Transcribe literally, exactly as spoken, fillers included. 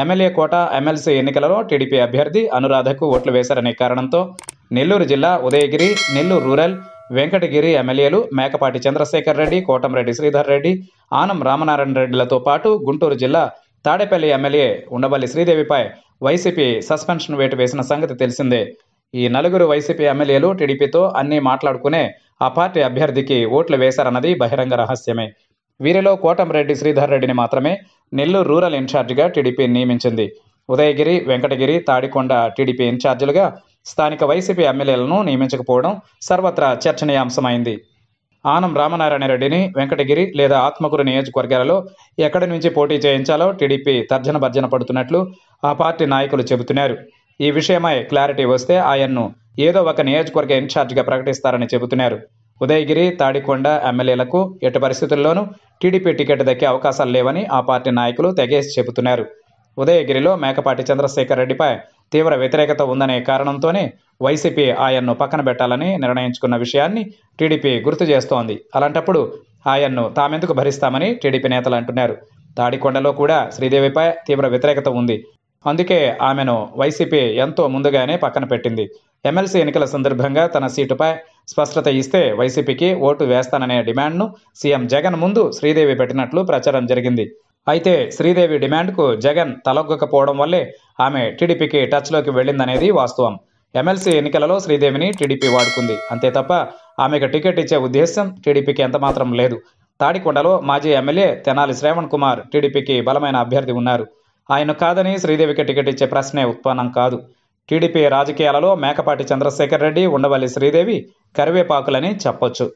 MLA quota MLC ఎన్నికలలో TDP అభ్యర్థి అనురాధకు ఓట్లు వేశారనే కారణంతో నెల్లూరు జిల్లా ఉదయగిరి, నెల్లూరు రూరల్, వెంకటగిరి ఎమ్మెల్యేలు మేకపాటి చంద్రశేఖర్ రెడ్డి, కోటంరెడ్డి శ్రీధర్ రెడ్డి, ఆనం రామనారాయణ రెడ్డిలతో పాటు గుంటూరు జిల్లా తాడేపల్లి ఎమ్మెల్యే ఉండవల్లి శ్రీదేవిపై వైసీపీ సస్పెన్షన్ వేటు వేసిన సంగతి తెలిసిందే. ఈ నలుగురు వైసీపీ ఎమ్మెల్యేలు టీడీపీతో అన్నీ మాట్లాడుకునే ఆ పార్టీ అభ్యర్థికి ఓట్లు వేశారన్నది బహిరంగ రహస్యమే. వీరిలో కోటంరెడ్డి శ్రీధర్ రెడ్డిని మాత్రమే నెల్లూరు రూరల్ ఇన్ఛార్జిగా టీడీపీ నియమించింది. ఉదయగిరి, వెంకటగిరి, తాడికొండ టీడీపీ ఇన్ఛార్జీలుగా స్థానిక వైసీపీ ఎమ్మెల్యేలను నియమించకపోవడం సర్వత్రా చర్చనీయాంశమైంది. ఆనం రామనారాయణ రెడ్డిని వెంకటగిరి లేదా ఆత్మకూరు నియోజకవర్గాలలో ఎక్కడి నుంచి పోటీ చేయించాలో టీడీపీ తర్జన భర్జన పడుతున్నట్లు ఆ పార్టీ నాయకులు చెబుతున్నారు. ఈ విషయమై క్లారిటీ వస్తే ఆయన్ను ఏదో ఒక నియోజకవర్గ ఇన్ఛార్జిగా ప్రకటిస్తారని చెబుతున్నారు. ఉదయగిరి, తాడికొండ ఎమ్మెల్యేలకు ఎట్టి పరిస్థితుల్లోనూ టీడీపీ టికెట్ దక్కే అవకాశాలు లేవని ఆ పార్టీ నాయకులు తెగేసి చెబుతున్నారు. ఉదయగిరిలో మేకపాటి చంద్రశేఖర్ రెడ్డిపై తీవ్ర వ్యతిరేకత ఉందనే కారణంతోనే వైసీపీ ఆయన్ను పక్కన పెట్టాలని నిర్ణయించుకున్న విషయాన్ని టీడీపీ గుర్తు చేస్తోంది. అలాంటప్పుడు ఆయన్ను తామెందుకు భరిస్తామని టీడీపీ నేతలు అంటున్నారు. తాడికొండలో కూడా శ్రీదేవిపై తీవ్ర వ్యతిరేకత ఉంది. అందుకే ఆమెను వైసీపీ ఎంతో ముందుగానే పక్కన పెట్టింది. ఎమ్మెల్సీ ఎన్నికల సందర్భంగా తన సీటుపై స్పష్టత ఇస్తే వైసీపీకి ఓటు వేస్తాననే డిమాండ్ను సీఎం జగన్ ముందు శ్రీదేవి పెట్టినట్లు ప్రచారం జరిగింది. అయితే శ్రీదేవి డిమాండ్కు జగన్ తలొగ్గకపోవడం వల్లే ఆమె టీడీపీకి టచ్లోకి వెళ్ళిందనేది వాస్తవం. ఎమ్మెల్సీ ఎన్నికలలో శ్రీదేవిని టీడీపీ వాడుకుంది అంతే తప్ప ఆమెకు టికెట్ ఇచ్చే ఉద్దేశం టీడీపీకి ఎంతమాత్రం లేదు. తాడికొండలో మాజీ ఎమ్మెల్యే తెనాలి శ్రావణ్ కుమార్ టీడీపీకి బలమైన అభ్యర్థి ఉన్నారు. ఆయన కాదని శ్రీదేవికి టికెట్ ఇచ్చే ప్రశ్నే ఉత్పన్నం కాదు. టీడీపీ రాజకీయాలలో మేకపాటి చంద్రశేఖర్ రెడ్డి, ఉండవల్లి శ్రీదేవి కరివేపాకులని చెప్పొచ్చు.